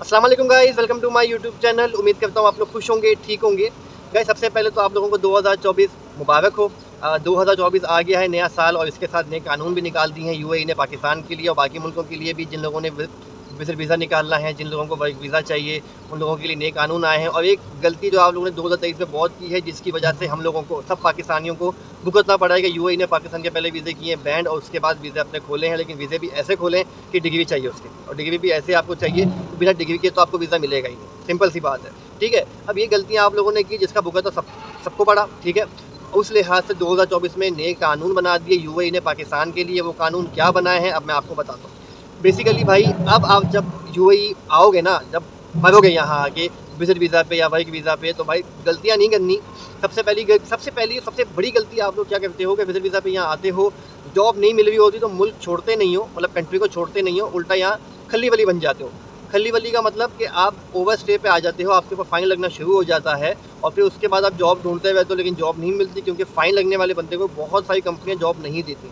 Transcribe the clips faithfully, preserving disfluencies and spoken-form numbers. अस्सलाम वालेकुम guys, welcome to my YouTube channel. उम्मीद करता हूँ आप लोग खुश होंगे, ठीक होंगे। गाइस सबसे पहले तो आप लोगों को दो हज़ार चौबीस मुबारक हो। आ, दो हज़ार चौबीस आ गया है, नया साल, और इसके साथ नए कानून भी निकाल दिए हैं यूएई ने पाकिस्तान के लिए और बाकी मुल्कों के लिए भी। जिन लोगों ने विजिट वीज़ा निकालना है, जिन लोगों को वर्क वीज़ा चाहिए, उन लोगों के लिए नए कानून आए हैं। और एक गलती जो आप लोगों ने दो हज़ार तेईस में बहुत की है, जिसकी वजह से हम लोगों को, सब पाकिस्तानियों को भुगतना पड़ा है कि यूएई ने पाकिस्तान के पहले वीज़े किए बैंड और उसके बाद वीज़े अपने खोले हैं। लेकिन वीज़े भी ऐसे खोलें कि डिग्री चाहिए उसके, और डिग्री भी ऐसे आपको चाहिए, बिना डिग्री के तो आपको वीज़ा मिलेगा ही नहीं, सिंपल सी बात है, ठीक है। अब ये गलतियाँ आप लोगों ने की जिसका भुगतना सब सबको पड़ा, ठीक है। उस लिहाज से दो हज़ार चौबीस में नए कानून बना दिए यूएई ने पाकिस्तान के लिए। वो कानून क्या बनाए हैं अब मैं आपको बताता हूँ। बेसिकली भाई, अब आप जब यूएई आओगे ना, जब मरोगे यहाँ आके विजिट वीज़ा पे या वर्क वीज़ा पे, तो भाई गलतियाँ नहीं करनी। सबसे पहली सबसे पहली सबसे बड़ी गलती आप लोग क्या करते हो कि विजिट वीज़ा पे यहाँ आते हो, जॉब नहीं मिल रही होती तो मुल्क छोड़ते नहीं हो, मतलब कंट्री को छोड़ते नहीं हो, उल्टा यहाँ खली वली बन जाते हो। खली वली का मतलब कि आप ओवर स्टे पे आ जाते हो, आपके ऊपर फ़ाइन लगना शुरू हो जाता है, और फिर उसके बाद आप जॉब ढूंढते रहते हो, लेकिन जॉब नहीं मिलती क्योंकि फ़ाइन लगने वाले बंदे को बहुत सारी कंपनियाँ जॉब नहीं देती।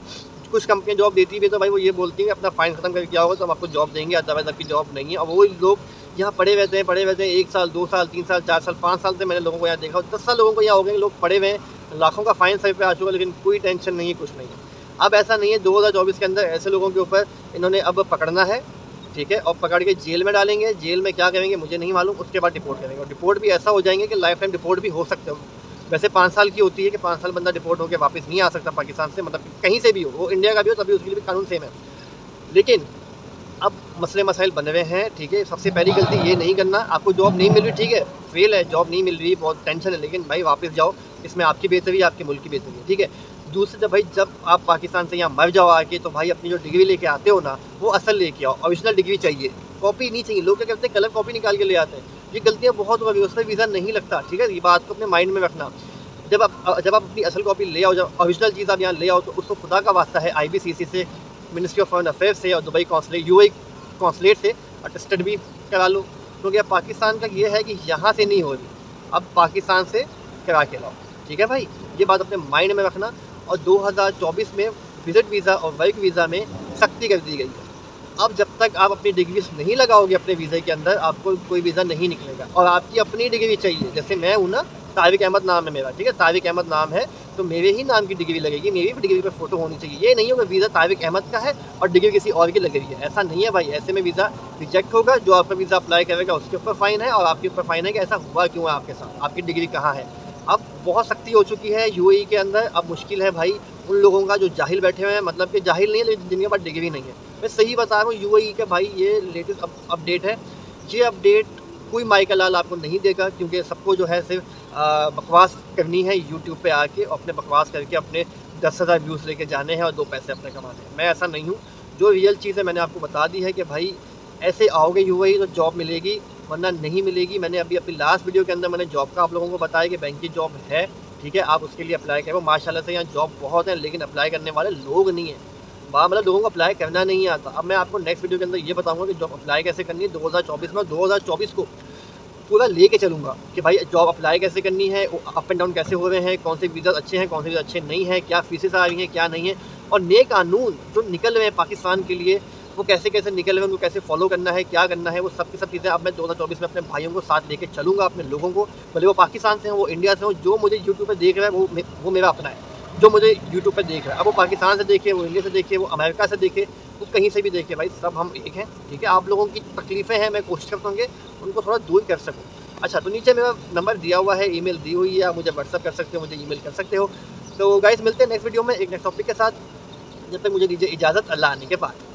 कुछ कंपनियाँ जॉब देती भी तो भाई वो ये बोलती हैं अपना फ़ाइन ख़त्म करके आओगे तो हम आपको जॉब देंगे, अदरवाइज आपकी जॉब नहीं है। और वो लोग यहाँ पढ़े रहते हैं पढ़े रहते हैं एक साल, दो साल, तीन साल, चार साल, पाँच साल से मैंने लोगों को यहाँ देखा, दस साल लोगों को यहाँ हो गए, लोग पढ़े हुए हैं, लाखों का फ़ाइन सर पे आ चुका, लेकिन कोई टेंशन नहीं है, कुछ नहीं है। अब ऐसा नहीं है, दो हज़ार चौबीस के अंदर ऐसे लोगों के ऊपर इन्होंने अब पकड़ना है, ठीक है, और पकड़ के जेल में डालेंगे। जेल में क्या करेंगे मुझे नहीं मालूम, उसके बाद डिपोर्ट करेंगे, और डिपोर्ट भी ऐसा हो जाएंगे कि लाइफ टाइम डिपोर्ट भी हो सकते हो। वैसे पाँच साल की होती है कि पाँच साल बंदा डिपोर्ट होकर वापस नहीं आ सकता पाकिस्तान से, मतलब कहीं से भी हो, वो इंडिया का भी हो तभी उसके लिए भी कानून सेम है। लेकिन अब मसले मसाइल बन रहे हैं, ठीक है। सबसे पहली गलती ये नहीं करना। आपको जॉब नहीं मिल रही, ठीक है, फेल है, जॉब नहीं मिल रही, बहुत टेंशन है, लेकिन भाई वापस जाओ, इसमें आपकी बेहतरी, आपके मुल्क की बेहतरी है, ठीक है। दूसरे जब भाई जब आप पाकिस्तान से यहाँ मर जाओ आके, तो भाई अपनी जो डिग्री लेके आते हो ना, वो असल लेके आओ, ओरिजिनल डिग्री चाहिए, कॉपी नहीं चाहिए। लोग क्या करते हैं, कलर कॉपी निकाल के ले आते हैं। ये गलतियाँ बहुत हो गई, उससे वीज़ा नहीं लगता, ठीक है। ये बात को अपने माइंड में रखना। जब आप जब आप अपनी असल कॉपी ले आओ, जब ओरिजिनल चीज़ आप यहाँ ले आओ, तो उसको खुदा का वास्ता है आईबीसीसी से, मिनिस्ट्री ऑफ फॉरेन अफेयर्स से और दुबई कॉन्सुलेट, यूएई कॉन्सुलेट से अटेस्टेड भी करा लो, क्योंकि तो पाकिस्तान का ये है कि यहाँ से नहीं हो रही, अब पाकिस्तान से करा के लाओ, ठीक है भाई। ये बात अपने माइंड में रखना। और दो हज़ार चौबीस में विजिट वीज़ा और वर्क वीज़ा में सख्ती कर दी गई है। अब जब तक आप अपनी डिग्री नहीं लगाओगे अपने वीज़े के अंदर, आपको कोई वीज़ा नहीं निकलेगा, और आपकी अपनी डिग्री चाहिए। जैसे मैं हूँ ना, तारिक अहमद नाम है मेरा, ठीक है, तारिक अहमद नाम है, तो मेरे ही नाम की डिग्री लगेगी, मेरी भी डिग्री पर फोटो होनी चाहिए। ये नहीं होगा वीज़ा तारिक अहमद का है और डिग्री किसी और की लग रही है, ऐसा नहीं है भाई। ऐसे में वीज़ा रिजेक्ट होगा, जो आपका वीज़ा अप्लाई करेगा उसके ऊपर फ़ाइन है, और आपके ऊपर फ़ाइन है कि ऐसा हुआ क्यों है आपके साथ, आपकी डिग्री कहाँ है। अब बहुत सख्ती हो चुकी है यूएई के अंदर। अब मुश्किल है भाई उन लोगों का जो जाहिल बैठे हुए हैं, मतलब कि जाहिल नहीं है लेकिन जिनके पास डिग्री नहीं है। मैं सही बता रहा हूँ, यूएई का भाई ये लेटेस्ट अप, अपडेट है। ये अपडेट कोई माई का लाल आपको नहीं देगा, क्योंकि सबको जो है सिर्फ बकवास करनी है यूट्यूब पे आके, अपने बकवास करके अपने दस हज़ार व्यूज़ लेके जाने हैं और दो पैसे अपने कमाने हैं। मैं ऐसा नहीं हूँ, जो रियल चीज़ है मैंने आपको बता दी है कि भाई ऐसे आओगे यूएई तो जॉब मिलेगी, वरना नहीं मिलेगी। मैंने अभी अपनी लास्ट वीडियो के अंदर मैंने जॉब का आप लोगों को बताया कि बैंक की जॉब है, ठीक है, आप उसके लिए अप्लाई करो। माशाल्लाह से यहाँ जॉब बहुत है, लेकिन अप्लाई करने वाले लोग नहीं हैं, मतलब लोगों को अप्लाई करना नहीं आता। अब मैं आपको नेक्स्ट वीडियो के अंदर ये बताऊँगा कि जॉब अप्लाई कैसे करनी है। दो हज़ार चौबीस में दो हज़ार चौबीस को पूरा लेके चलूँगा कि भाई जॉब अप्लाई कैसे करनी है, अप एंड डाउन कैसे हो रहे हैं, कौन से वीज़ा अच्छे हैं, कौन से वीज़ा अच्छे नहीं हैं, क्या फीसेस आ रही हैं, क्या नहीं है, और नए कानून जो निकल रहे हैं पाकिस्तान के लिए वो कैसे कैसे निकल रहे हैं, उनको कैसे फॉलो करना है, क्या करना है, वो सब की सब चीज़ें अब मैं दो हज़ार चौबीस में अपने भाइयों को साथ लेके चलूँगा, अपने लोगों को, भले वो पाकिस्तान से हो वो इंडिया से हो। जो मुझे यूट्यूब पे देख रहा है वो वो मेरा अपना है, जो मुझे यूट्यूब पे देख रहा है, अब वो पाकिस्तान से देखे, वो इंडिया से देखे, वो अमेरिका से देखे, वो कहीं से भी देखे, भाई सब हम एक हैं, ठीक है। आप लोगों की तकलीफ़ें हैं, मैं कोशिश करता हूँ उनको थोड़ा दूर कर सकूँ। अच्छा, तो नीचे मेरा नंबर दिया हुआ है, ईमेल दी हुई है, आप मुझे व्हाट्सअप कर सकते हो, मुझे ईमेल कर सकते हो। तो गाइस मिलते हैं नेक्स्ट वीडियो में एक नेक्स्ट टॉपिक के साथ, जब तक मुझे दीजिए इजाज़त, अल्लाह आने के बाद।